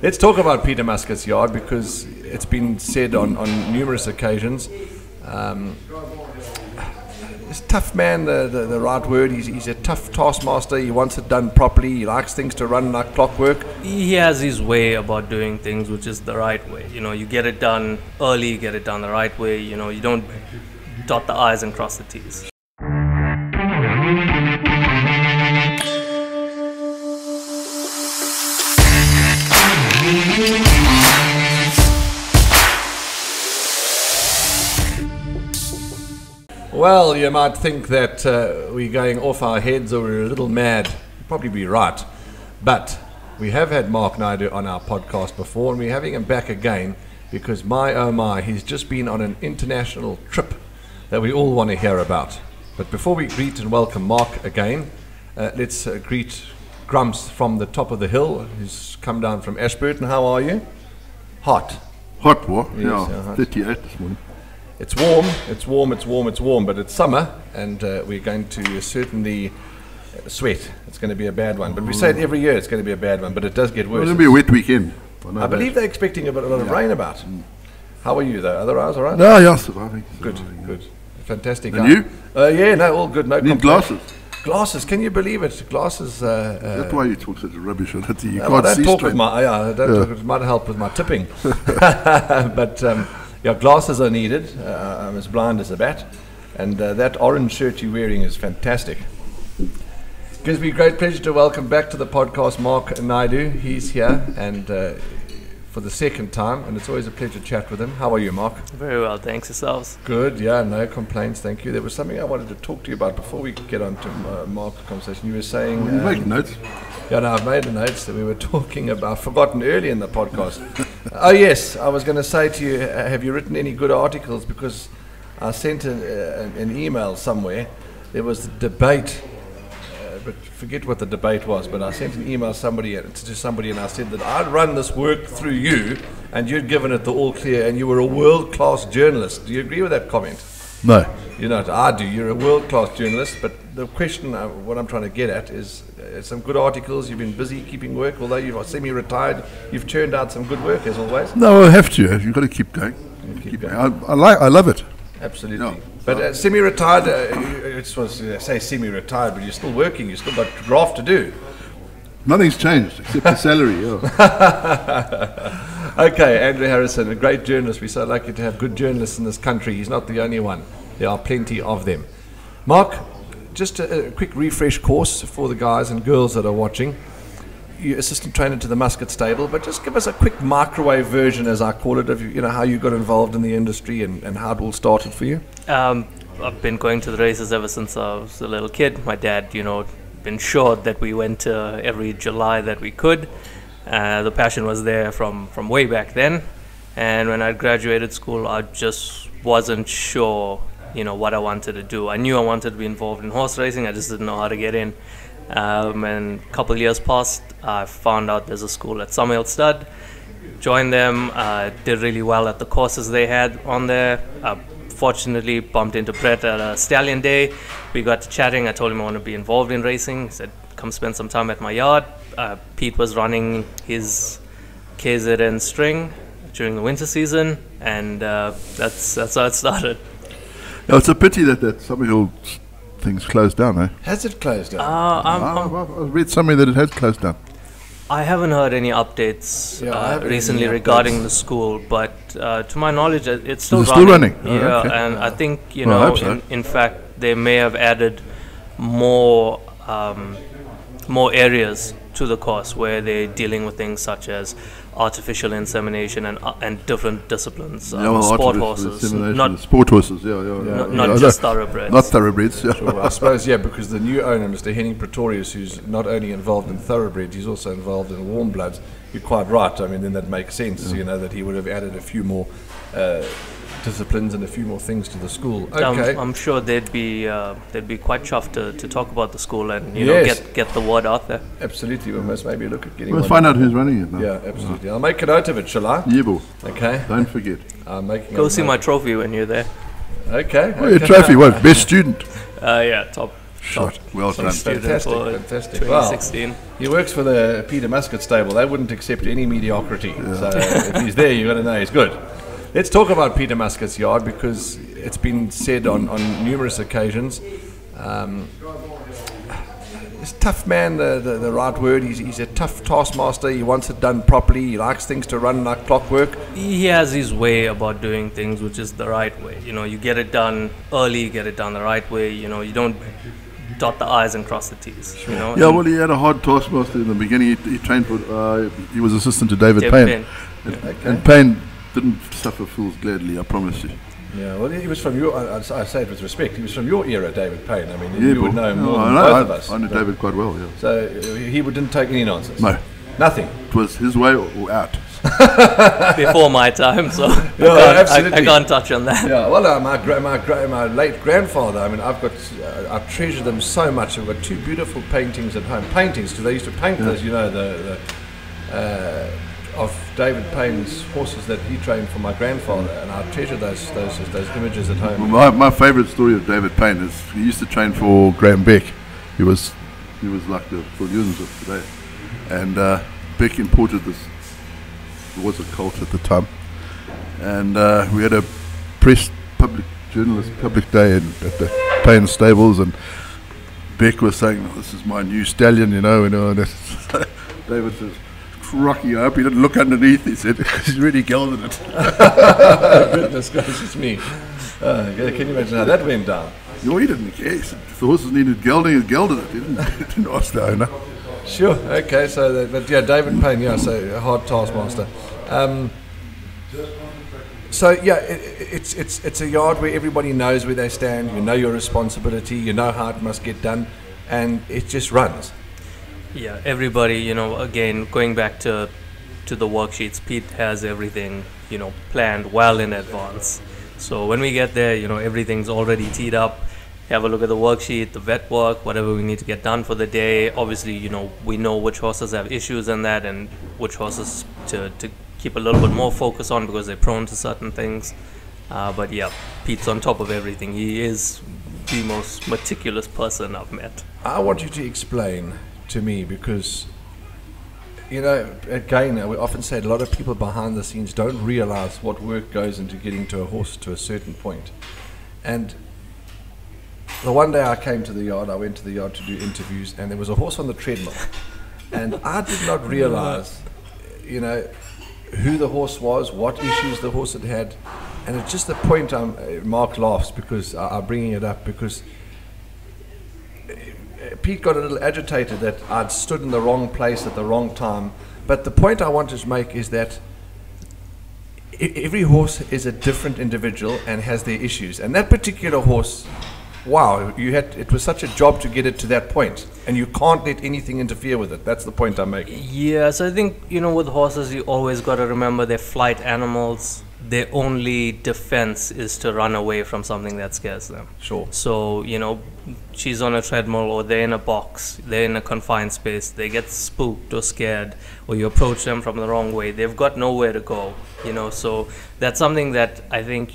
Let's talk about Peter Muscutt's yard, because it's been said on numerous occasions. He's a tough man, the right word. He's a tough taskmaster. He wants it done properly. He likes things to run like clockwork. He has his way about doing things, which is the right way. You know, you get it done early, you get it done the right way. You know, you don't dot the I's and cross the T's. Well, you might think that we're going off our heads or we're a little mad. You'd probably be right. But we have had Mark Naidoo on our podcast before, and we're having him back again because, my oh my, he's just been on an international trip that we all want to hear about. But before we greet and welcome Mark again, let's greet Grumps from the top of the hill, who's come down from Ashburton. How are you? Hot. Hot, what? Yes, yeah, hot. 38 this morning. It's warm, it's warm, it's warm, it's warm, but it's summer, and we're going to certainly sweat. It's going to be a bad one. But we say it every year, it's going to be a bad one, but it does get worse. It'll be a wet weekend. I believe they're expecting a lot of rain about. How are you, though? Otherwise, all right? No, yes, I think so. Good, good. Fantastic. And you? Yeah, no, all good. No need glasses? Glasses, can you believe it? Glasses. That's why you talk such rubbish on it. You can't see straight. It might help with my tipping. But... your glasses are needed. I'm as blind as a bat. And that orange shirt you're wearing is fantastic. It gives me great pleasure to welcome back to the podcast Mark Naidoo. He's here and for the second time, and it's always a pleasure to chat with him. How are you, Mark? Very well, thanks. Yourselves? Good, yeah, no complaints, thank you. There was something I wanted to talk to you about before we get on to Mark's conversation. You were saying... you make notes. Yeah, no, I've made the notes that we were talking about. I've forgotten early in the podcast. Oh, yes, I was going to say to you, have you written any good articles? Because I sent an email somewhere. There was a debate, but forget what the debate was, but I sent an email to somebody and I said that I'd run this work through you and you'd given it the all clear and you were a world-class journalist. Do you agree with that comment? No. You know, I do. You're a world-class journalist, but the question, what I'm trying to get at is some good articles. You've been busy keeping work, although you're semi-retired. You've churned out some good work, as always. No, I have to. You've got to keep going. Keep going. I love it. Absolutely. No. But semi-retired, say semi-retired, but you're still working. You've still got graft to do. Nothing's changed except the salary. Yeah. Okay, Andrew Harrison, a great journalist. We're so lucky to have good journalists in this country. He's not the only one. There are plenty of them. Mark, just a quick refresh course for the guys and girls that are watching. You're assistant trainer to the Muscutt stable, but just give us a quick microwave version, as I call it, of how you got involved in the industry and how it all started for you. I've been going to the races ever since I was a little kid. My dad, ensured that we went every July that we could. The passion was there from way back then, and when I graduated school, I just wasn't sure, what I wanted to do. I knew I wanted to be involved in horse racing, I just didn't know how to get in. And a couple of years passed, I found out there's a school at Summerhill Stud, joined them, did really well at the courses they had on there. Fortunately, bumped into Brett at a stallion day. We got to chatting, I told him I want to be involved in racing. He said, come spend some time at my yard. Pete was running his KZN string during the winter season, and that's how it started. Now, it's a pity that some of your things closed down, eh? Has it closed down? I read somewhere that it has closed down. I haven't heard any updates recently regarding the school, but to my knowledge, it's still running. It's still running? Yeah, oh, okay. And I think, I hope so. In fact, they may have added more areas to the course where they're dealing with things such as artificial insemination and different disciplines, sport horses, not sport horses, not just thoroughbreds. Not thoroughbreds, yeah. Sure. I suppose, yeah, because the new owner, Mr. Henning Pretorius, who's not only involved in thoroughbreds, he's also involved in warm bloods. You're quite right. I mean, then that makes sense, that he would have added a few more disciplines and a few more things to the school. Okay. I'm sure they'd be quite chuffed to talk about the school and get the word out there. Absolutely, we must maybe look at getting. We'll find out who's running it now. Yeah, absolutely. I'll make a note of it, shall I? Yebo. Okay. Don't forget. Go see my trophy when you're there. Okay. Your trophy was best student. Yeah, top. shot. Well done. Fantastic, fantastic. 2016. Well, he works for the Peter Muscutt stable. They wouldn't accept any mediocrity. Yeah. So if he's there, you're going to know he's good. Let's talk about Peter Muscutt's yard, because it's been said on numerous occasions. He's a tough man, the right word. He's a tough taskmaster. He wants it done properly. He likes things to run like clockwork. He has his way about doing things, which is the right way. You know, you get it done early, you get it done the right way. You know, you don't dot the I's and cross the T's. Sure. You know? Yeah, and well, he had a hard taskmaster in the beginning. He trained for, he was assistant to David Payne. Yeah. Okay. And Payne didn't suffer fools gladly, I promise you. Yeah, well, he was from your, I say it with respect, he was from your era, David Payne. I mean, yeah, you would know more than both of us. I knew David quite well, yeah. So he didn't take any nonsense? No. Nothing? It was his way or out. Before my time, so yeah, I can't touch on that. Yeah, well, my late grandfather, I mean, I've got, I treasure them so much. I've got two beautiful paintings at home. Paintings, because they used to paint those, you know, of David Payne's horses that he trained for my grandfather, and I treasure those images at home. Well, my favourite story of David Payne is he used to train for Graham Beck. He was like the Phil Eusens of today, and Beck imported this. It was a cult at the time, and we had a press public day at the Payne stables, and Beck was saying, "This is my new stallion," and David says, "Rocky, I hope he didn't look underneath," he said. "He's really gelded it." Goodness gracious me. Can you imagine how that went down? No, he didn't care. If the horses needed gelding, he gelded it. He didn't ask the owner. Sure, okay. So, but yeah, David Payne, yeah, so a hard taskmaster. So, yeah, it's a yard where everybody knows where they stand. You know your responsibility. You know how it must get done. And it just runs. Yeah, everybody, again, going back to the worksheets, Pete has everything, planned well in advance. So when we get there, everything's already teed up. Have a look at the worksheet, the vet work, whatever we need to get done for the day. Obviously, we know which horses have issues and that, and which horses to keep a little bit more focus on because they're prone to certain things. But yeah, Pete's on top of everything. He is the most meticulous person I've met. I want you to explain to me, because again, we often say a lot of people behind the scenes don't realize what work goes into getting to a horse to a certain point. And the one day I went to the yard to do interviews, and there was a horse on the treadmill, and I did not realize who the horse was, what issues the horse had, and it's just the point Mark laughs because I'm bringing it up, because Pete got a little agitated that I'd stood in the wrong place at the wrong time. But the point I wanted to make is that every horse is a different individual and has their issues. And that particular horse, wow, it was such a job to get it to that point. And you can't let anything interfere with it. That's the point I'm making. Yeah, so I think, with horses, you always got to remember they're flight animals. Their only defense is to run away from something that scares them. Sure. So, she's on a treadmill, or they're in a box, they're in a confined space, they get spooked or scared, or you approach them from the wrong way, they've got nowhere to go, so that's something that I think,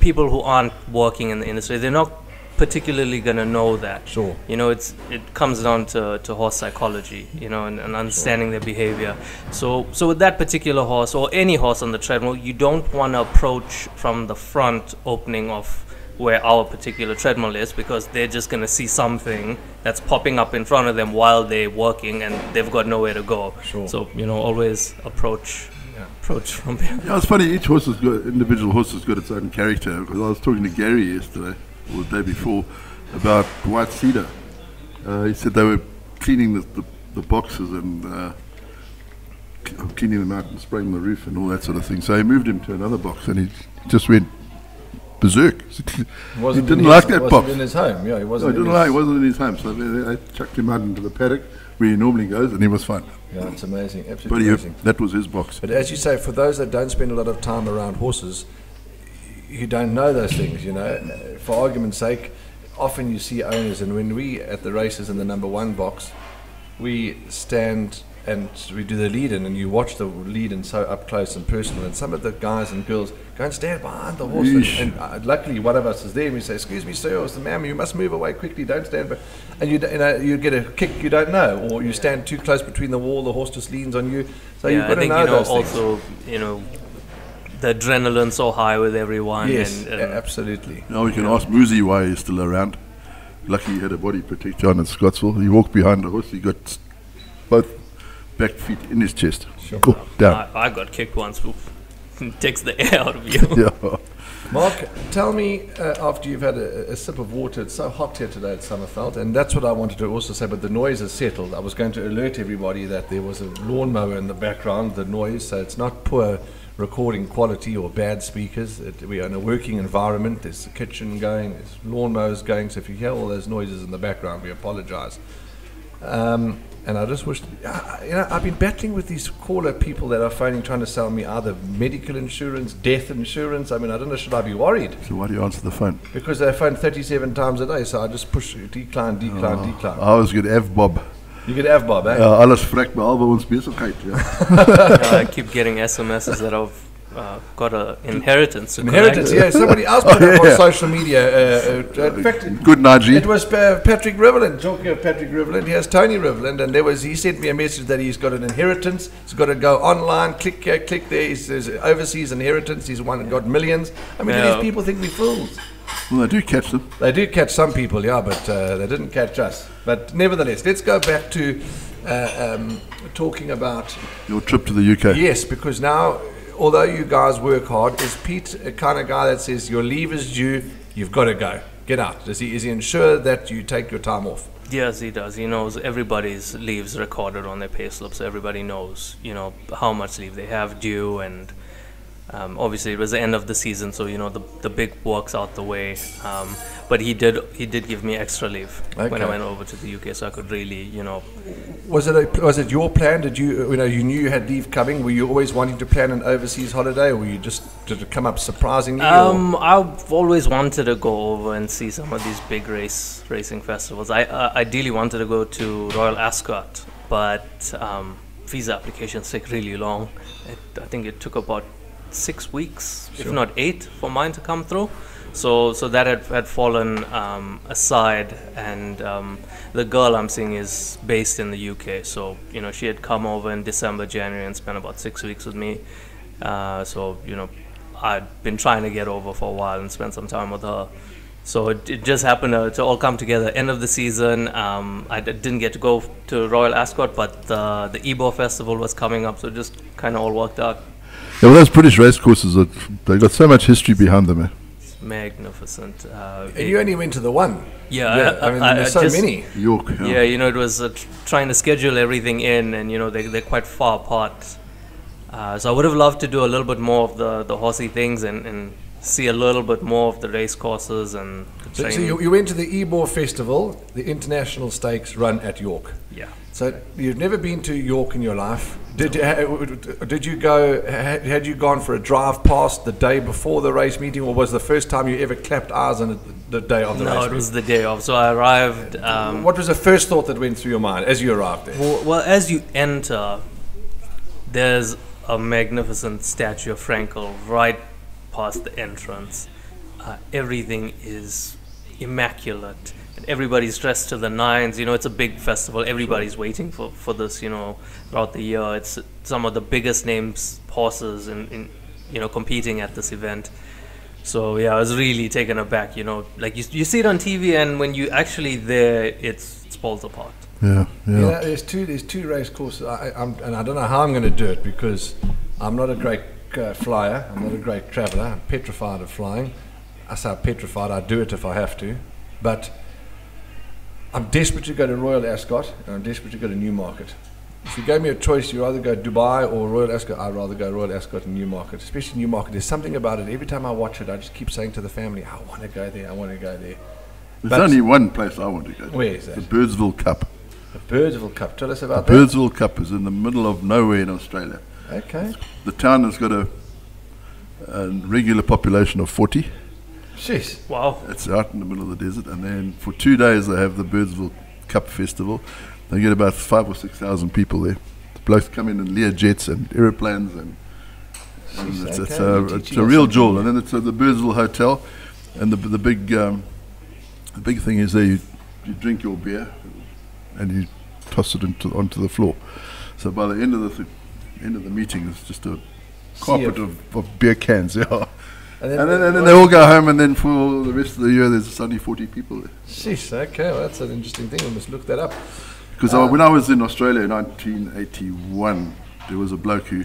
people who aren't working in the industry, they're not particularly going to know that. Sure. It comes down to horse psychology, and understanding their behavior. So with that particular horse, or any horse on the treadmill, you don't want to approach from the front opening of where our particular treadmill is, because they're just going to see something that's popping up in front of them while they're working, and they've got nowhere to go. Sure. So, always approach from there. Yeah, it's funny, each horse individual horse has got its own character, because I was talking to Gary yesterday, or the day before, about white cedar. He said they were cleaning the boxes and cleaning them out and spraying the roof and all that sort of thing. So he moved him to another box, and he just went berserk. He didn't like that box. He wasn't in his home. Yeah, he wasn't in his home. So they chucked him out into the paddock where he normally goes, and he was fine. Yeah, it's amazing. Absolutely amazing. That was his box. But as you say, for those that don't spend a lot of time around horses, you don't know those things, For argument's sake, often you see owners, and when we at the races in the number 1 box, we stand and we do the lead-in, and you watch the lead-in so up close and personal, and some of the guys and girls go and stand behind the horse, and luckily one of us is there, and we say, excuse me sir, or ma'am, you must move away quickly, don't stand back. And you know, you get a kick you don't know, or you stand too close between the wall, the horse just leans on you, so you've got to know those things. Also, you know, the adrenaline so high with everyone. Yes, and absolutely. Now we can ask Muzi why he's still around. Lucky he had a body protector on in Scottsville. He walked behind the horse, he got both back feet in his chest. Sure. Go, down. I got kicked once. It takes the air out of you. Yeah. Mark, tell me, after you've had a sip of water, it's so hot here today at Summerfeld, and that's what I wanted to also say, but the noise has settled. I was going to alert everybody that there was a lawnmower in the background, the noise, so it's not poor recording quality or bad speakers. We are in a working environment. There's a kitchen going, there's lawnmowers going, so if you hear all those noises in the background, we apologize. And I just wish, you know, I've been battling with these caller people that are phoning trying to sell me either medical insurance, death insurance. I mean, I don't know, should I be worried? So why do you answer the phone? Because they phone 37 times a day, so I just push, decline. I was good, F-Bob. You get F-Bob, eh? Ja, alles fragt mal bei uns Bezigkeit. I keep getting SMSs that I've got an inheritance. Inheritance, yeah. Somebody else put it on social media. In fact, good Najee. It was Patrick Riveland. Talking of Patrick Riveland, here's Tony Riveland, and he sent me a message that he's got an inheritance. He's got to go online, click here, click there. He says overseas inheritance. He's won and got millions. I mean, do these people think we're fools? Well, they do catch them. They do catch some people, yeah, but they didn't catch us. But nevertheless, let's go back to talking about your trip to the UK. Yes, because now, although you guys work hard, is Pete a kind of guy that says your leave is due, you've got to go, get out? Is he ensure that you take your time off? Yes, he does. He knows everybody's leaves recorded on their pay slips. Everybody knows, you know, how much leave they have due, and obviously it was the end of the season, so you know the big work's out the way. But he did give me extra leave when I went over to the UK, so I could really, you know. Was it your plan? Did you knew you had leave coming? Were you always wanting to plan an overseas holiday, or did it come up surprisingly? I've always wanted to go over and see some of these big racing festivals. I ideally wanted to go to Royal Ascot, but visa applications take really long. I think it took about 6 weeks, if not 8, for mine to come through, so that had fallen aside. And the girl I'm seeing is based in the UK, so you know, she had come over in December, January, and spent about 6 weeks with me, so you know, I'd been trying to get over for a while and spend some time with her, so it just happened to all come together. End of the season, I didn't get to go to Royal Ascot, but the Ebor Festival was coming up, so it just kind of all worked out. Yeah, well, those British race courses, they've got so much history behind them. It's magnificent. And you only went to the one. Yeah. I mean, there's so many. York. Yeah. Yeah, you know, it was trying to schedule everything in, and, you know, they're quite far apart. So I would have loved to do a little bit more of the horsey things and see a little bit more of the race courses and the training. So you went to the Ebor Festival, the international stakes run at York. Yeah. So you've never been to York in your life. Did you go? Had you gone for a drive past the day before the race meeting, or was the first time you ever clapped eyes on it the day of the race meeting? No, it was the day of. So I arrived. What was the first thought that went through your mind as you arrived there? Well, as you enter, there's a magnificent statue of Frankel right past the entrance. Everything is immaculate. Everybody's dressed to the nines. You know, it's a big festival. Everybody's waiting for this, you know, throughout the year. It's some of the biggest names horses in you know, competing at this event. So yeah, I was really taken aback, you know, like you see it on TV, and when you actually there, it's falls apart. Yeah, yeah. You know, there's two race courses, and I don't know how I'm going to do it, because I'm not a great flyer. I'm not a great traveller. I'm petrified of flying. I say I'm petrified. I do it if I have to, but I'm desperate to go to Royal Ascot, and I'm desperate to go to Newmarket. If you gave me a choice, you either go Dubai or Royal Ascot, I'd rather go Royal Ascot and Newmarket, especially Newmarket. There's something about it. Every time I watch it, I just keep saying to the family, I want to go there, I want to go there. There's only one place I want to go to. Where is that? The Birdsville Cup. The Birdsville Cup. Tell us about that. The Birdsville Cup is in the middle of nowhere in Australia. Okay. The town has got a regular population of 40. Jeez. Wow. It's out in the middle of the desert, and then for 2 days they have the Birdsville Cup Festival. They get about 5,000 or 6,000 people there. blokes come in and Learjets and aeroplanes, and it's a real jewel. And then it's the Birdsville Hotel, and the big thing is there you drink your beer and you toss it onto the floor. So by the end of the meeting, it's just a carpet of beer cans. Yeah. And then they all go home, and then for the rest of the year, there's only 40 people there. Sheesh, okay, well, that's an interesting thing. I must look that up. Because when I was in Australia in 1981, there was a bloke who,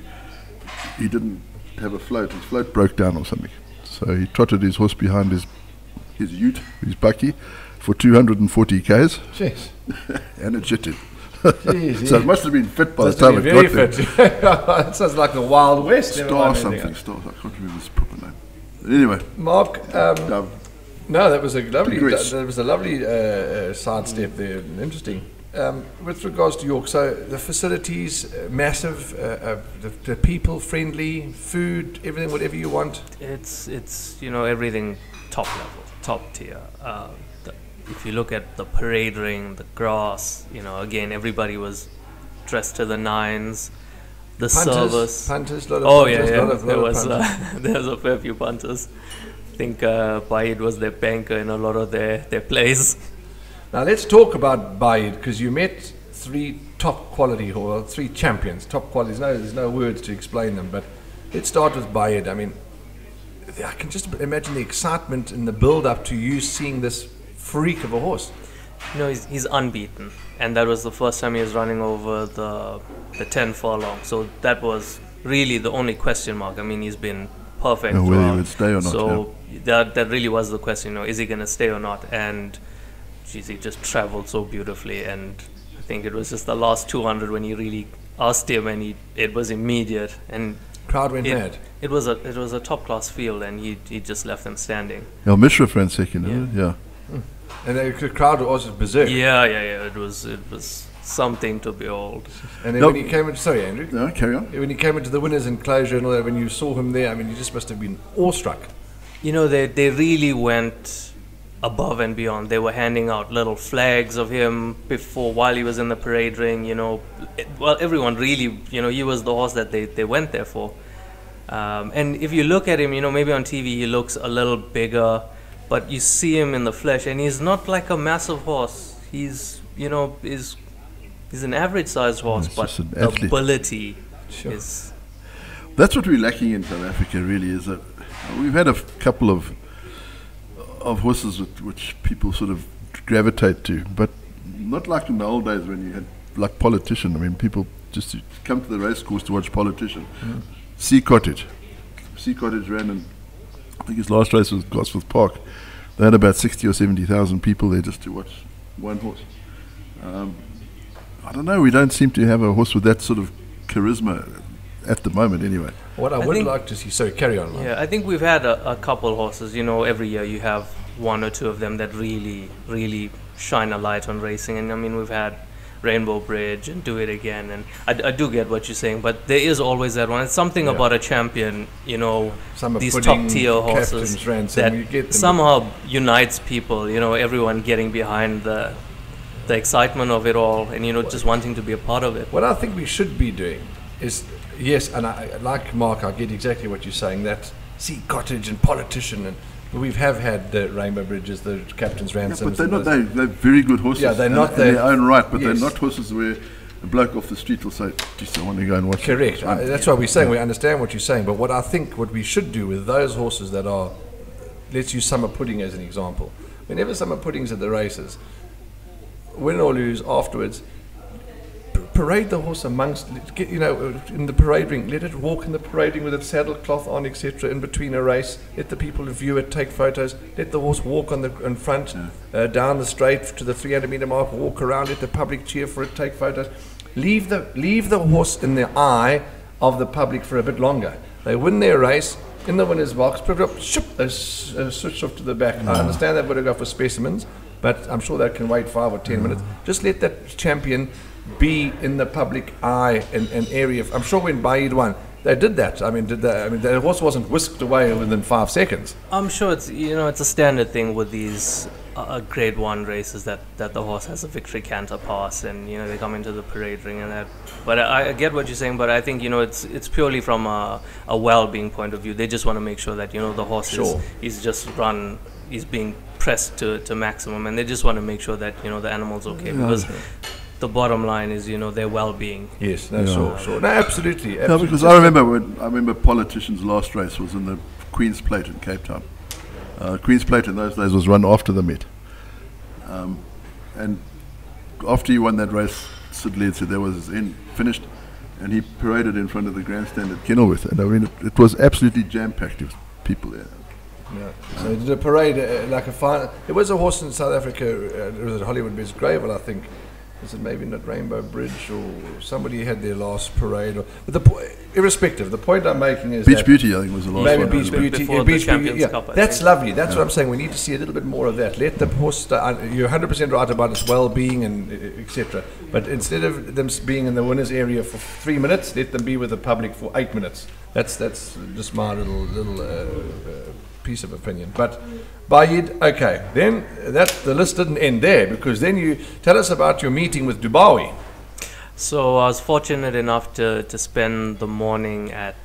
he didn't have a float. His float broke down or something. So he trotted his horse behind his ute, his bucky, for 240 k's. Jeez. And it jitted. Jeez, so it must have been fit by the time it got there. That sounds like the Wild West. Star something, Star, I can't remember his proper name. Anyway, Mark, no, that was a lovely, sidestep there, interesting. With regards to York, so the facilities, massive, the people friendly, food, everything, whatever you want. It's everything top level, top tier. If you look at the parade ring, the grass, again, everybody was dressed to the nines. The service, punters, there was a fair few punters. I think Baaeed was their banker in a lot of their plays. Now let's talk about Baaeed, because you met three champions, top qualities. No, there's no words to explain them, but let's start with Baaeed. I mean, I can just imagine the excitement and the build-up to you seeing this freak of a horse. He's unbeaten, and that was the first time he was running over the 10 furlong. So that was really the only question mark. I mean, he's been perfect. Whether he would stay or not. So that really was the question. Is he going to stay or not? And geez, he just travelled so beautifully. And I think it was just the last 200 when he really asked him, and it was immediate. And crowd went mad. It was a top class field, and he just left them standing. Yeah, Mishra ran second, isn't it? Yeah. And the crowd was berserk. Yeah. It was something to behold. And then when he came into, sorry, Andrew. No, carry on. When he came into the winner's enclosure and all that, when you saw him there, I mean, you just must have been awestruck. They really went above and beyond. They were handing out little flags of him while he was in the parade ring. Everyone really, he was the horse that they went there for. And if you look at him, maybe on TV he looks a little bigger. But you see him in the flesh, and he's not like a massive horse. He's an average-sized horse, but the ability is... That's what we're lacking in South Africa, really, is that we've had a couple of horses which people sort of gravitate to, but not like in the old days when you had, like, Politician. I mean, people just come to the racecourse to watch Politician. Mm. Sea Cottage. Sea Cottage ran in... I think his last race was Gosforth Park. They had about 60 or 70,000 people there just to watch one horse. I don't know, we don't seem to have a horse with that sort of charisma at the moment anyway. What I would like to see, so carry on. Mark. Yeah, I think we've had a couple horses, every year you have one or two of them that really, really shine a light on racing. And I mean, we've had Rainbow Bridge and Do It Again, and I do get what you're saying, but there is always that one. It's something about a champion, Summer these Pudding, top tier horses that somehow unites people, everyone getting behind the excitement of it all, and just wanting to be a part of it. What I think we should be doing is, yes, and I, like Mark, I get exactly what you're saying, that Sea Cottage and Politician, and we have had the Rainbow Bridges, the Captain's Ransoms. Yeah, but they're very good horses. Yeah, they're not in their own right, but they're not horses where a bloke off the street will say, geez, I want to go and watch. Correct. That's why we're saying, we understand what you're saying, but what I think what we should do with those horses that are, let's use Summer Pudding as an example. Whenever Summer Pudding's at the races, win or lose afterwards, parade the horse in the parade ring. Let it walk in the parade ring with its saddle cloth on, etc. In between a race, let the people view it, take photos. Let the horse walk in front, down the straight to the 300-meter mark, walk around. Let the public cheer for it, take photos. Leave the horse in the eye of the public for a bit longer. They win their race in the winner's box. They switch off to the back. I understand they've got to go for specimens, but I'm sure they can wait 5 or 10 minutes. Just let that champion be in the public eye and area. I'm sure when Baaeed won, They did that. I mean, the horse wasn't whisked away within 5 seconds. I'm sure it's, you know, it's a standard thing with these Grade 1 races that the horse has a victory canter pass, and, you know, they come into the parade ring and that. But I get what you're saying, but I think, you know, it's purely from a well-being point of view. They just want to make sure that, you know, the horse is just run, is being pressed to maximum, and they just want to make sure that, you know, the animal's okay, because the bottom line is, you know, their well-being. Yes, no, sure. No, absolutely. No, because I remember Politician's last race was in the Queen's Plate in Cape Town. Queen's Plate in those days was run after the meet. And after he won that race, Sid Leeds said there was his end finished, and he paraded in front of the grandstand at Kenilworth. And I mean, it was absolutely jam-packed with people there. Yeah. So he did a parade like a fine. There was a horse in South Africa, it was at Hollywood Best Gravel, I think. Is it maybe not Rainbow Bridge, or somebody had their last parade? But irrespective, the point I'm making is Beach Beauty, I think, was the last one. Maybe Beach Beauty, Beach Champions Cup. That's lovely. That's what I'm saying. We need to see a little bit more of that. Let the horse. You're 100% right about its well-being and etc. But instead of them being in the winners' area for 3 minutes, let them be with the public for 8 minutes. That's just my little piece of opinion. But Baaeed, okay, then the list didn't end there, because then you tell us about your meeting with Dubawi. So I was fortunate enough to spend the morning at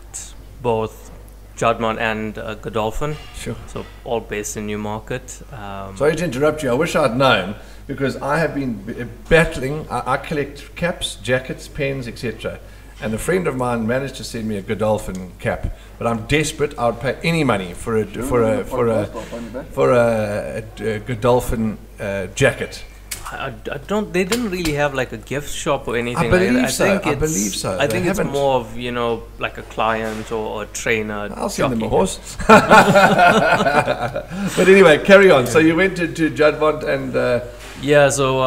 both Juddmonte and Godolphin. Sure. So all based in Newmarket. Sorry to interrupt you. I wish I'd known, because I have been battling. I collect caps, jackets, pens, etc. And a friend of mine managed to send me a Godolphin cap, but I'm desperate. I would pay any money for a Godolphin jacket. I don't. They didn't really have like a gift shop or anything. I believe so. I think it's more of, you know, like a client or a trainer. I'll send them a horse. But anyway, carry on. So you went to Juddmonte and. Yeah, so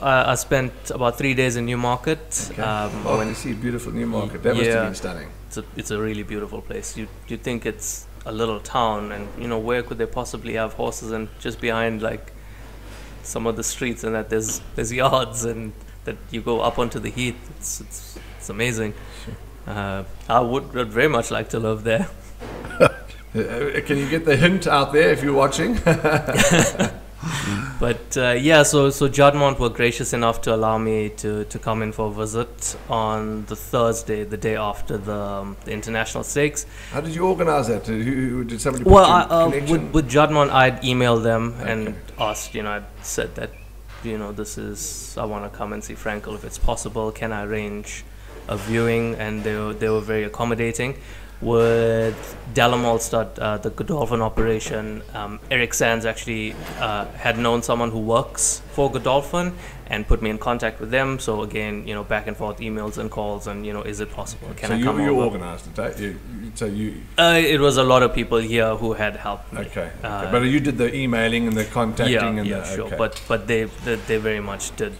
I spent about 3 days in Newmarket. Okay. Oh, and you see beautiful Newmarket. That must have been stunning. It's a really beautiful place. You think it's a little town, and, you know, where could they possibly have horses? And just behind, like, some of the streets and that, there's yards, and that you go up onto the heath. It's amazing. I would very much like to live there. Can you get the hint out there if you're watching? But yeah, so Juddmonte were gracious enough to allow me to come in for a visit on the Thursday, the day after the international stakes. How did you organise that? Did somebody? Well, with Juddmonte, I'd emailed them and asked. You know, I said that, you know, I want to come and see Frankel if it's possible. Can I arrange a viewing? And they were very accommodating. With Daniel Muscutt, the Godolphin operation, Eric Sands actually had known someone who works for Godolphin and put me in contact with them. So again, you know, back and forth emails and calls, and, you know, is it possible? Can I come over? So you organised it. It was a lot of people here who had helped me. Okay, but you did the emailing and the contacting. But they very much did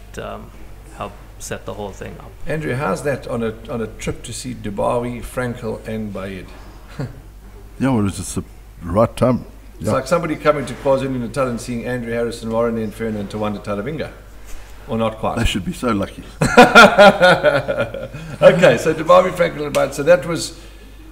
help set the whole thing up. Andrew, how's that on a trip to see Dubawi, Frankel, and Baaeed? Yeah, well, it's just the right time. It's like somebody coming to KwaZulu-Natal and seeing Andrew Harrison, Warren Inferno, and Tawanda Talavinga. Or not quite. They should be so lucky. Okay, so Dubawi, Frankel, and Baaeed. So that was,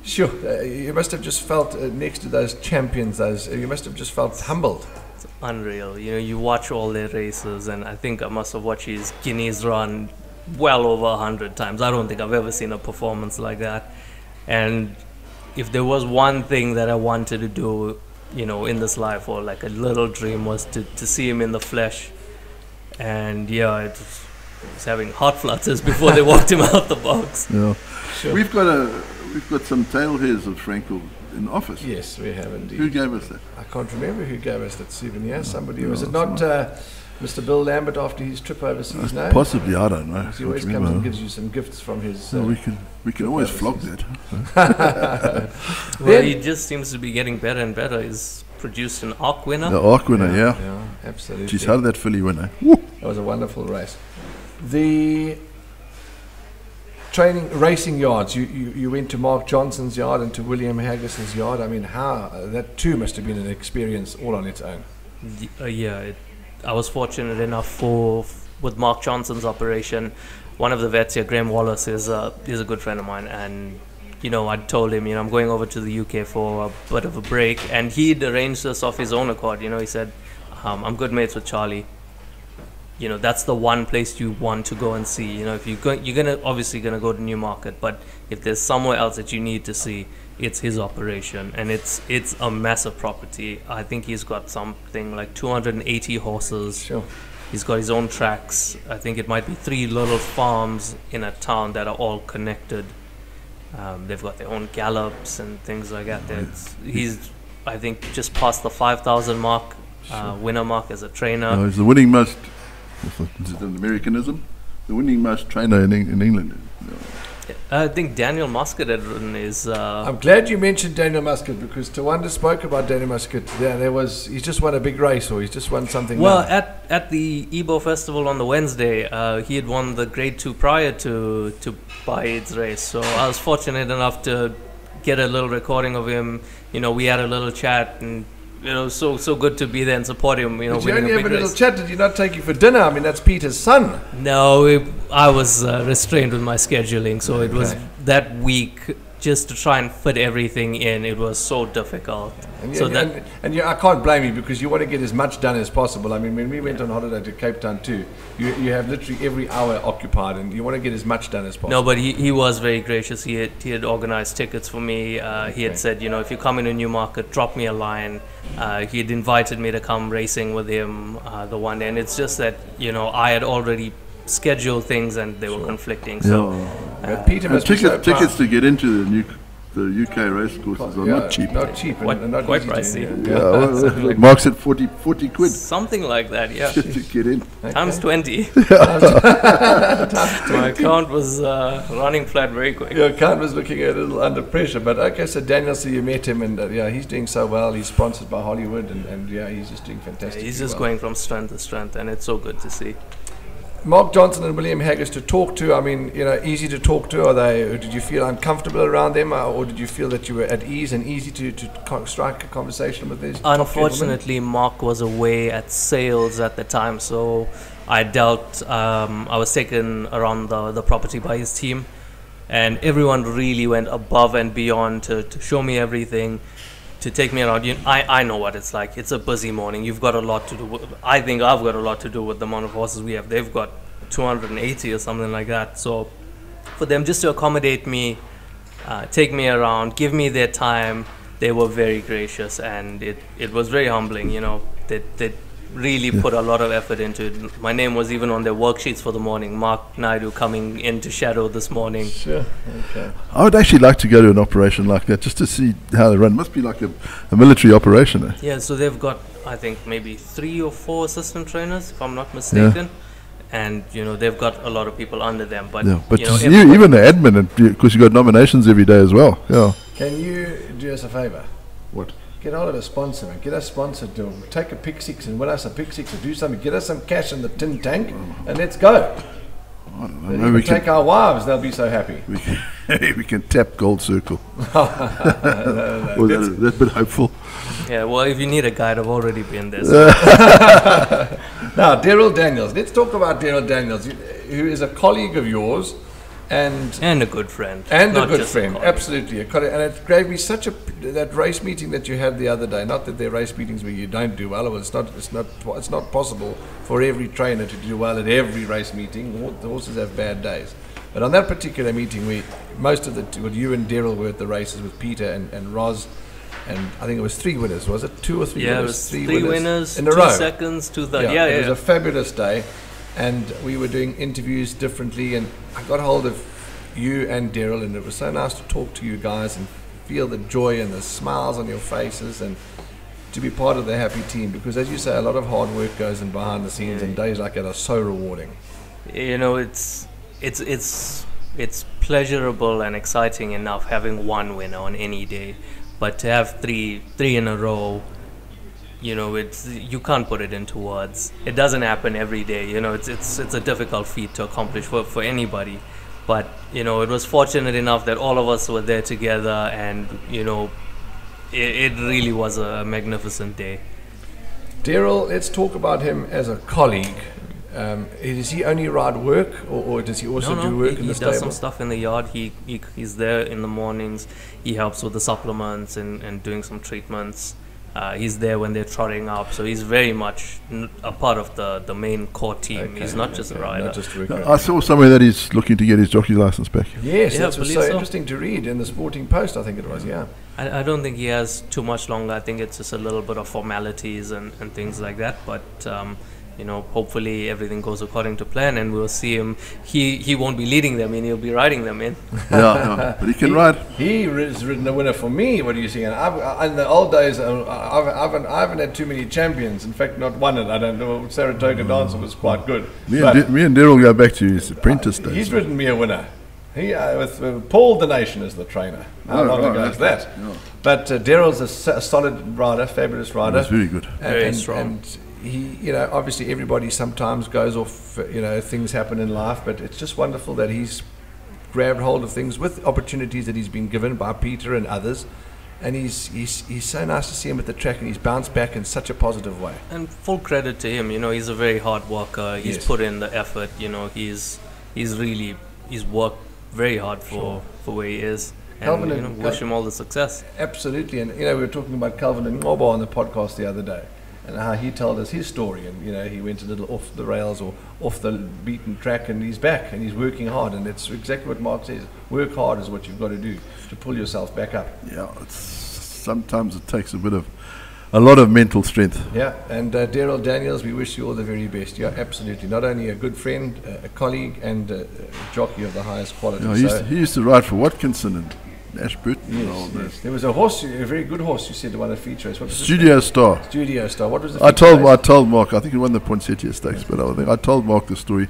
sure, you must have just felt, next to those champions, you must have just felt humbled. It's unreal. You know, you watch all their races, and I think I must have watched his Guineas run well over 100 times. I don't think I've ever seen a performance like that. And if there was one thing that I wanted to do, you know, in this life, or like a little dream, was to see him in the flesh. And yeah, it was having hot flutters before they walked him out the box. Yeah. Sure. We've got some tail hairs of Frankel in office. Yes, we have indeed. Who gave us that? I can't remember who gave us that souvenir. Was it not Mr. Bill Lambert after his trip overseas? No? Possibly, I don't know. He always comes and gives you some gifts from his... No, we can always flog that. Well, he just seems to be getting better and better. He's produced an ARC winner. The ARC winner, yeah, absolutely. She's heard that filly winner. Woo. That was a wonderful race. The... racing yards. You went to Mark Johnson's yard and to William Haggas's yard. I mean, that too must have been an experience all on its own. I was fortunate enough with Mark Johnson's operation. One of the vets here, Graham Wallace, is a good friend of mine, and you know, I'd told him, you know, I'm going over to the UK for a bit of a break, and he'd arranged this off his own accord. You know, he said, I'm good mates with Charlie. You know, that's the one place you want to go and see. You know, if you're obviously gonna go to Newmarket, but if there's somewhere else that you need to see, it's his operation, and it's a massive property. I think he's got something like 280 horses. Sure. He's got his own tracks. I think it might be 3 little farms in a town that are all connected. They've got their own gallops and things like that. He's, I think, just past the 5,000 mark, winner mark as a trainer. No, he's the winning most. Is it an Americanism? The winning most trainer in England. No. I think Daniel Muscutt had written his... I'm glad you mentioned Daniel Muscutt, because Tawanda spoke about Daniel Muscutt. Yeah, he's just won a big race, or he's just won something. Well, at the Ebor Festival on the Wednesday, he had won the Grade 2 prior to Baaeed's race. So I was fortunate enough to get a little recording of him. You know, we had a little chat, and... You know, so good to be there and support him. You know, did you only have a little chat? Did you not take you for dinner? I mean, that's Peter's son. No, I was restrained with my scheduling, so it was that week just to try and fit everything in. It was so difficult. And I can't blame you, because you want to get as much done as possible. I mean, when we went on holiday to Cape Town too, you have literally every hour occupied, and you want to get as much done as possible. No, but he was very gracious. He had organised tickets for me. He had said, you know, if you come into Newmarket, drop me a line. He had invited me to come racing with him the one day, and it's just that, you know, I had already scheduled things and they were conflicting. So Peter must tickets to get into the UK race courses are not cheap. Not cheap, and not quite pricey. Mark's at 40 quid. Something like that, yeah. Just to get in. Okay. Times 20. My account was running flat very quick. Your account was looking a little under pressure, but okay, so Daniel, so you met him, and yeah, he's doing so well. He's sponsored by Hollywood, and yeah, he's just doing fantastic. He's just going from strength to strength, and it's so good to see. Mark Johnson and William Haggas to talk to. I mean, you know, easy to talk to. Are they? Or did you feel uncomfortable around them, or did you feel that you were at ease and easy to strike a conversation with these? Unfortunately, Mark was away at sales at the time, so I dealt. I was taken around the property by his team, and everyone really went above and beyond to show me everything, to take me around. You know, I know what it's like. It's a busy morning. You've got a lot to do. I think I've got a lot to do with the amount of horses we have. They've got 280 or something like that. So for them just to accommodate me, take me around, give me their time, they were very gracious, and it was very humbling. You know, they really put a lot of effort into it. My name was even on their worksheets for the morning. Mark Naidoo coming in to shadow this morning. Sure. Okay. I would actually like to go to an operation like that just to see how they run. Must be like a military operation. Yeah, so they've got, I think, maybe 3 or 4 assistant trainers, if I'm not mistaken. Yeah. And, you know, they've got a lot of people under them. But, yeah, but you know, even the admin, because you've got nominations every day as well. Yeah. Can you do us a favor? What? Get hold of a sponsor, man. Get us sponsored. Take a pick six and win us a pick six, or do something. Get us some cash in the tin tank, and let's go. I don't know. Maybe we can take our wives; they'll be so happy. We can tap Gold Circle. No, that's a bit hopeful. Yeah. Well, if you need a guide, I've already been there. So. Now, Daryl Daniels. Let's talk about Daryl Daniels, who is a colleague of yours. And a good friend. And a good friend, absolutely. And it gave me such that race meeting that you had the other day. Not that there are race meetings where you don't do well. It's not possible for every trainer to do well at every race meeting. The horses have bad days. But on that particular meeting, you and Daryl were at the races with Peter and Roz. And I think it was 3 winners, was it? 2 or 3 winners? Yeah, it was 3 winners in a row. 2 seconds, 2 thirds. Yeah. It was a fabulous day. And we were doing interviews differently, and I got hold of you and Daryl, and it was so nice to talk to you guys and feel the joy and the smiles on your faces and to be part of the happy team, because as you say, a lot of hard work goes in behind the scenes, and days like that are so rewarding. You know, it's pleasurable and exciting enough having 1 winner on any day, but to have three in a row, you know, you can't put it into words. It doesn't happen every day. You know, it's a difficult feat to accomplish for anybody. But, you know, it was fortunate enough that all of us were there together, and, you know, it really was a magnificent day. Daryl, let's talk about him as a colleague. Does he only ride work, or does he also do work in the stable? He does some stuff in the yard. He's there in the mornings. He helps with the supplements and doing some treatments. He's there when they're trotting up, so he's very much a part of the main core team. Okay, he's not just a rider. Not just I saw somewhere that he's looking to get his jockey license back. Yes, yeah, that's so interesting to read in the Sporting Post, I think it was, yeah. I don't think he has too much longer. I think it's just a little bit of formalities and things like that, but... you know, hopefully everything goes according to plan, and we'll see him. He won't be leading them in; he'll be riding them in. Yeah, but he can ride. He has ridden a winner for me. What are you seeing? In the old days, I haven't had too many champions. In fact, not one. I don't know. Saratoga Dancer was quite good. Me and Daryl go back to his apprentice days. He's ridden me a winner. He with Paul the Nation as the trainer. How long ago is that? Yeah. But Daryl's a solid rider, fabulous rider. He's very good, very strong. And he, you know, obviously everybody sometimes goes off, you know, things happen in life, but it's just wonderful that he's grabbed hold of things with opportunities that he's been given by Peter and others, and he's so nice to see him at the track, and he's bounced back in such a positive way. And full credit to him, you know, he's a very hard worker. He's put in the effort, you know, he's really worked very hard for where he is. And, you know, wish him all the success. Absolutely. And, you know, we were talking about Calvin and Mobo on the podcast the other day, and how he told us his story, and you know, he went a little off the rails or off the beaten track, and he's back and he's working hard, and it's exactly what Mark says: work hard is what you've got to do to pull yourself back up. Yeah, sometimes it takes a lot of mental strength. Yeah, and Daryl Daniels, we wish you all the very best. Yeah, absolutely. Not only a good friend, a colleague, and a jockey of the highest quality. No, he used to ride for Watkinson and Ashburton. Yes. There was a horse, a very good horse, you said, won a feature race. Studio Star. Studio Star. What was the I told Mark, I think he won the Poinsettia Stakes, but I told Mark the story.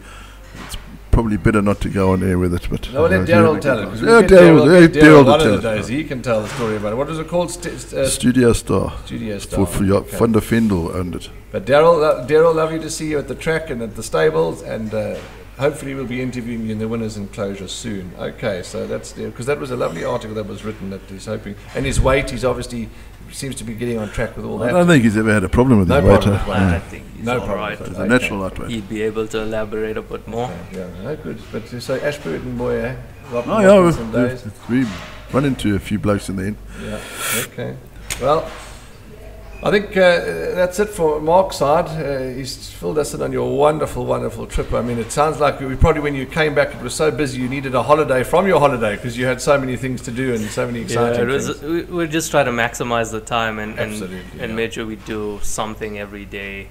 It's probably better not to go on air with it. But no, let Daryl tell it. Yeah, Daryl one of the days, he can tell the story about it. What was it called? Studio Star. Studio Star. For Funder Fendel owned it. But Daryl, lovely to see you at the track and at the stables, and... hopefully we'll be interviewing you in the Winners' Enclosure soon. Okay, so that's there, because that was a lovely article that was written that he's hoping. And his weight, he's obviously seems to be getting on track with all that. I don't think he's ever had a problem with his weight. I think he's all right. He's a natural lightweight. He'd be able to elaborate a bit more. Okay, yeah, no, good. But so Ashburton boy, eh? We run into a few blokes in the end. Yeah, okay. Well... I think that's it for Mark's side. He's filled us in on your wonderful, wonderful trip. I mean, it sounds like we probably, when you came back, it was so busy you needed a holiday from your holiday, because you had so many things to do and so many exciting things. We just try to maximize the time and make sure we do something every day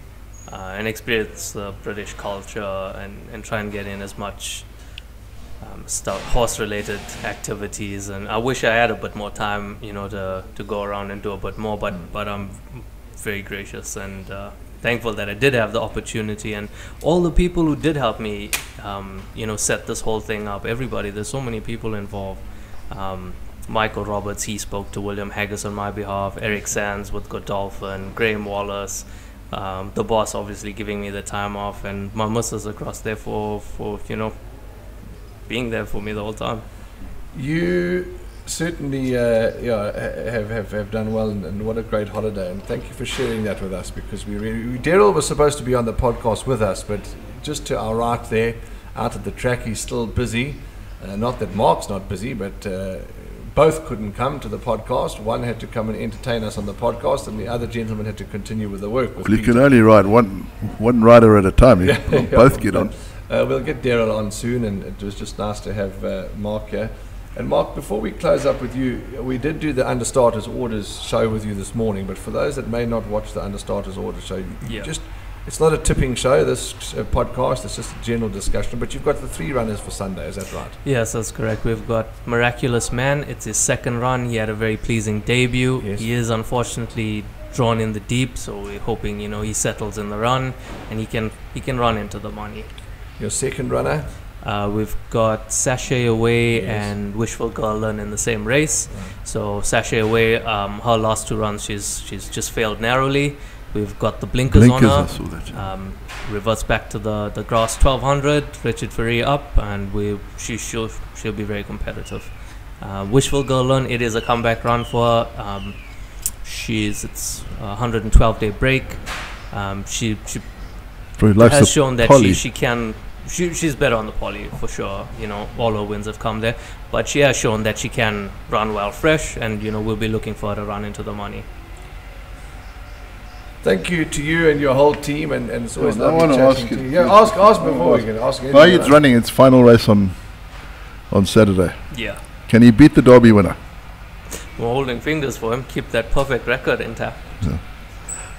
and experience the British culture and try and get in as much horse-related activities, and I wish I had a bit more time, you know, to go around and do a bit more. But I'm very gracious and thankful that I did have the opportunity, and all the people who did help me, you know, set this whole thing up. Everybody, there's so many people involved. Michael Roberts, he spoke to William Haggas on my behalf. Eric Sands with Godolphin, Graham Wallace. The boss, obviously, giving me the time off, and my missus across there for you know, being there for me the whole time. You certainly have done well, and what a great holiday, and thank you for sharing that with us, because we really, Daryl was supposed to be on the podcast with us, but just to our right there out at the track, he's still busy. Not that Mark's not busy, but both couldn't come to the podcast. One had to come and entertain us on the podcast, and the other gentleman had to continue with the work. Well, you can only ride one rider at a time. You can't both get on. We'll get Daryl on soon, and it was just nice to have Mark here. And Mark, before we close up with you, we did do the Understarters Orders show with you this morning, but for those that may not watch the Understarters Orders show, it's not a tipping show, this podcast, it's just a general discussion, but you've got the three runners for Sunday, is that right? Yes, that's correct. We've got Miraculous Man, it's his second run, he had a very pleasing debut. Yes. He is unfortunately drawn in the deep, so we're hoping, you know, he settles in the run, and he can run into the money. Your second runner? We've got Sashay Away and Wishful Girl in the same race. Right. So Sashay Away, her last two runs, she's just failed narrowly. We've got the blinkers on her. I saw that. Reverts back to the grass 1200. Richard Ferry up, and she'll be very competitive. Wishful Girl, it is a comeback run for her. It's a 112-day break. She has shown that she can. She's better on the poly for sure. You know, all her wins have come there, but she has shown that she can run well fresh, and you know we'll be looking for her to run into the money. Thank you to you and your whole team, and it's always lovely chatting to you. Yeah, ask before we can ask. Baaeed's running its final race on Saturday. Yeah. Can he beat the Derby winner? We're holding fingers for him. Keep that perfect record intact. Yeah.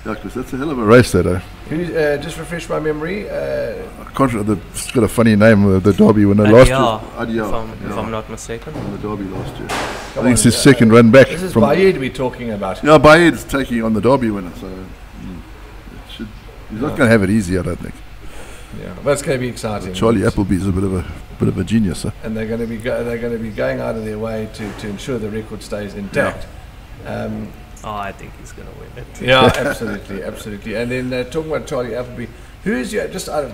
That's a hell of a race there, though. Can you just refresh my memory? I can't remember. It's got a funny name, the Derby winner last year. If I'm not mistaken. The Derby last year. I think it's his second run back. This is Baaeed we're talking about. Yeah, Baaeed's taking on the Derby winner, so he's not going to have it easy, I don't think. Yeah, but it's going to be exciting. Charlie Appleby's a bit of a genius, huh? And they're going to be going out of their way to ensure the record stays intact. Yeah. Oh, I think he's going to win it. Yeah, absolutely, absolutely. And then talking about Charlie Appleby, who's your, just out of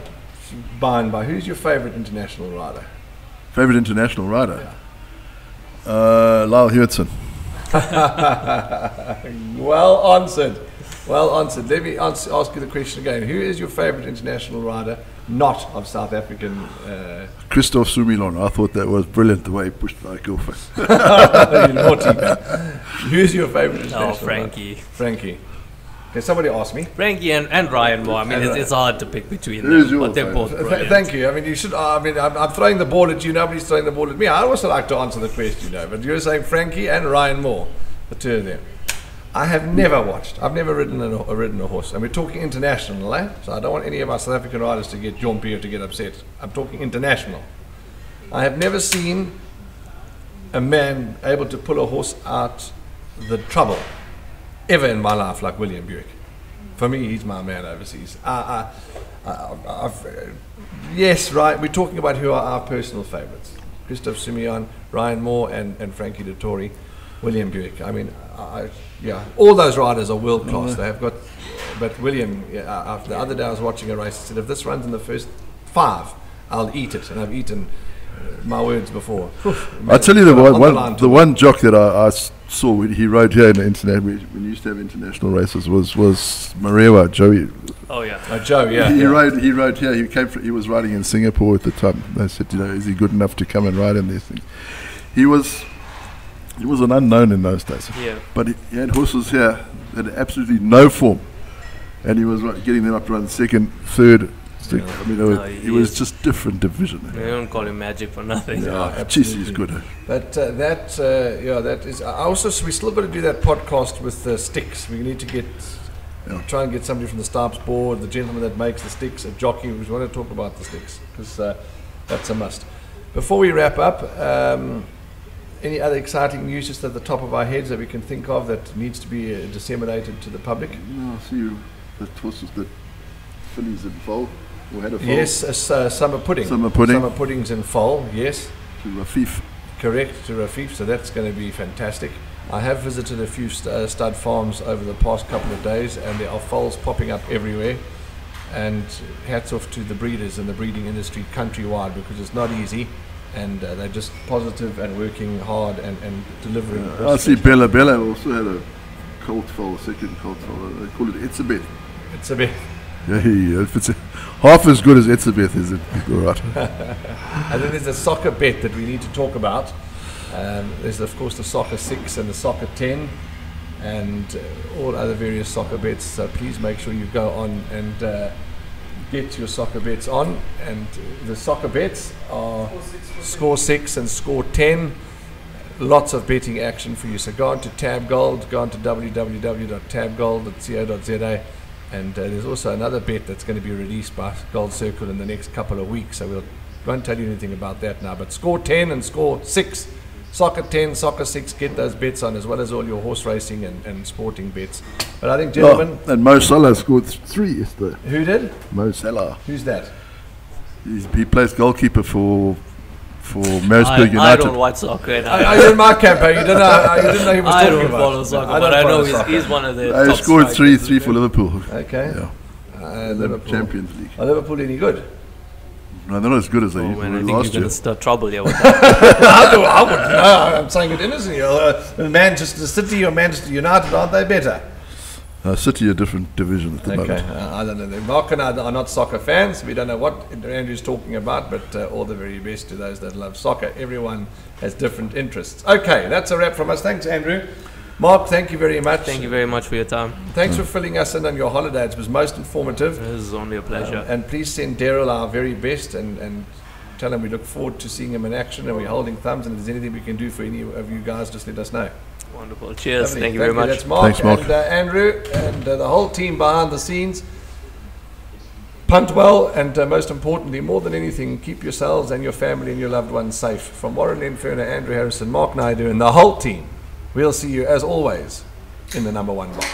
mind by, who's your favourite international rider? Favourite international rider? Yeah. Lyle Hewitson. Well answered. Well answered. Let me ask you the question again. Who is your favourite international rider not of South African? Christophe Soumilon. I thought that was brilliant the way he pushed the Godolphin. You naughty man. Who's your favourite international rider? Frankie. Frankie. Can somebody ask me? Frankie and Ryan Moore. I mean, it's hard to pick between them, but they're both brilliant. Thank you. I mean, you should. I mean, I'm throwing the ball at you. Nobody's throwing the ball at me. I also like to answer the question, though. But you're saying Frankie and Ryan Moore, the two of them. I have never watched. I've never ridden a horse. And we're talking international, eh? So I don't want any of our South African riders to get jumpy or to get upset. I'm talking international. I have never seen a man able to pull a horse out the trouble ever in my life like William Buick. For me, he's my man overseas. Yes, right. We're talking about who are our personal favourites. Christophe Soumilon, Ryan Moore, and Frankie Dettori. William Buick. I mean, yeah, all those riders are world class. They have got, but William. The other day I was watching a race. He said, "If this runs in the first five, I'll eat it," and I've eaten my words before. I tell you the one jock that I saw when he rode here in the internet. When you used to have international races, was Marewa Joey. Oh yeah, Joey. Yeah, he rode here. He came. He was riding in Singapore at the time. They said, "You know, is he good enough to come and ride in this thing?" He was. He was an unknown in those days. Yeah. But he had horses here that had absolutely no form. And he was getting them up to run second, third. Yeah. I mean, it was just different division. You don't call him magic for nothing. Yeah, jeez, he's good. But that is... we still got to do that podcast with sticks. We need to try and get somebody from the Staffs board, the gentleman that makes the sticks, a jockey. We want to talk about the sticks because that's a must. Before we wrap up... any other exciting news just at the top of our heads that we can think of that needs to be disseminated to the public? No, I see the horses that fillies in foal or had a foal. Yes, Summer Pudding. Summer Pudding. Summer Pudding's in foal, yes. To Rafif. Correct, to Rafif, so that's going to be fantastic. I have visited a few stud farms over the past couple of days and there are foals popping up everywhere. And hats off to the breeders and the breeding industry countrywide because it's not easy. And they're just positive and working hard and delivering. I see Bella also had a colt foal, second colt foal. They call it Etzebeth. Etzebeth. Yeah, if it's half as good as Etzebeth, is it all right? And then there's a soccer bet that we need to talk about. There's of course the soccer 6 and the soccer 10, and all other various soccer bets. So please make sure you go on and. Get your soccer bets on, and the soccer bets are score 6 and score 10. Lots of betting action for you, so go on to Tab Gold, go on to www.tabgold.co.za, and there's also another bet that's going to be released by Gold Circle in the next couple of weeks, so we won't tell you anything about that now, but score 10 and score 6, soccer 10, soccer 6, get those bets on, as well as all your horse racing and sporting bets. But I think, gentlemen... Oh, and Mo Salah scored 3 yesterday. Who did? Mo Salah. Who's that? He plays goalkeeper for Maritzburg United. I don't watch soccer. You're in my camp, you didn't know he was talking about. I don't follow soccer, but I know he's one of the top strikers. He scored 3 for Liverpool. Okay. Yeah. Liverpool. Champions League. Are Liverpool any good? No, they're not as good as they used to be last year. I think you're going to start trouble here with that. I wouldn't know. I'm saying it innocently. Manchester City or Manchester United, aren't they better? City a different division at the moment. I don't know. Mark and I are not soccer fans. We don't know what Andrew's talking about, but all the very best to those that love soccer. Everyone has different interests. Okay, that's a wrap from us. Thanks, Andrew. Mark, thank you very much. Thank you very much for your time. Thanks for filling us in on your holiday. It was most informative. It was only a pleasure. And please send Daryl our very best and tell him we look forward to seeing him in action, and we're holding thumbs, and if there's anything we can do for any of you guys, just let us know. Wonderful. Cheers. Lovely. Thank you very much. That's Mark. Thanks, Mark. And Andrew and the whole team behind the scenes. Punt well, and most importantly, more than anything, keep yourselves and your family and your loved ones safe. From Warren Inferno, Andrew Harrison, Mark Naidoo, and the whole team, we'll see you, as always, in the #1 box.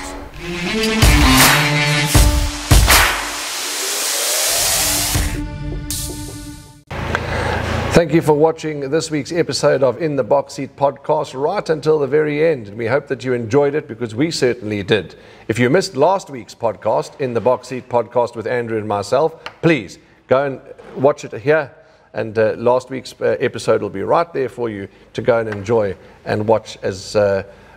Thank you for watching this week's episode of In the Box Seat podcast right until the very end. And we hope that you enjoyed it, because we certainly did. If you missed last week's podcast, In the Box Seat podcast with Andrew and myself, please go and watch it here. And last week's episode will be right there for you to go and enjoy and watch, as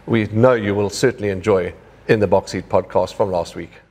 we know you will certainly enjoy In the Box Seat podcast from last week.